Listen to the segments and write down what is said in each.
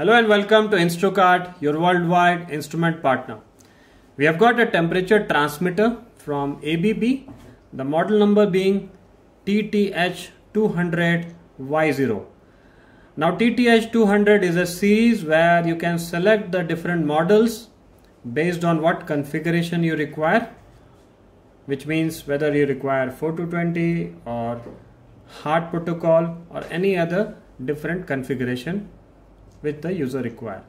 Hello and welcome to Instrukart, your worldwide instrument partner. We have got a temperature transmitter from ABB, the model number being TTH 200 Y0. Now TTH 200 is a series where you can select the different models based on what configuration you require, which means whether you require 4 to 20 or HART protocol or any other different configuration which the user require.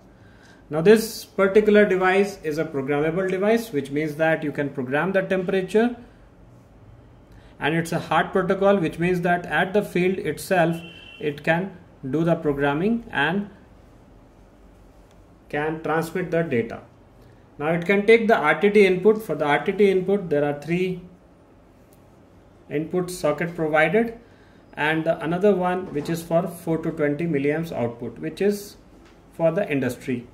Now this particular device is a programmable device, which means that you can program the temperature, and it's a HART protocol, which means that at the field itself it can do the programming and can transmit the data. Now it can take the RTD input. For the RTD input there are 3 input socket provided, and another one which is for 4 to 20 milliamps output, which is for the industry,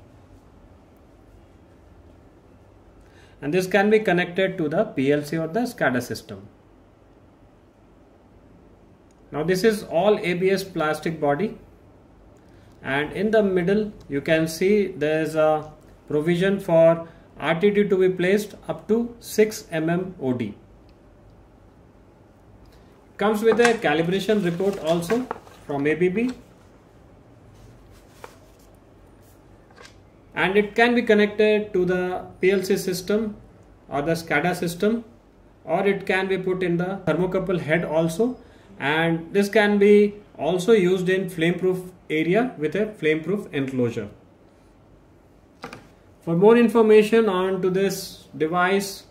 and this can be connected to the PLC or the SCADA system. Now this is all ABS plastic body, and in the middle you can see there is a provision for RTD to be placed up to 6 mm OD. Comes with a calibration report also from ABB, and it can be connected to the PLC system or the SCADA system, or it can be put in the thermocouple head also, and this can be also used in flameproof area with a flameproof enclosure. For more information on to this device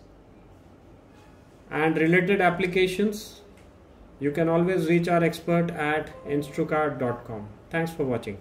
and related applications, you can always reach our expert at instrukart.com. Thanks for watching.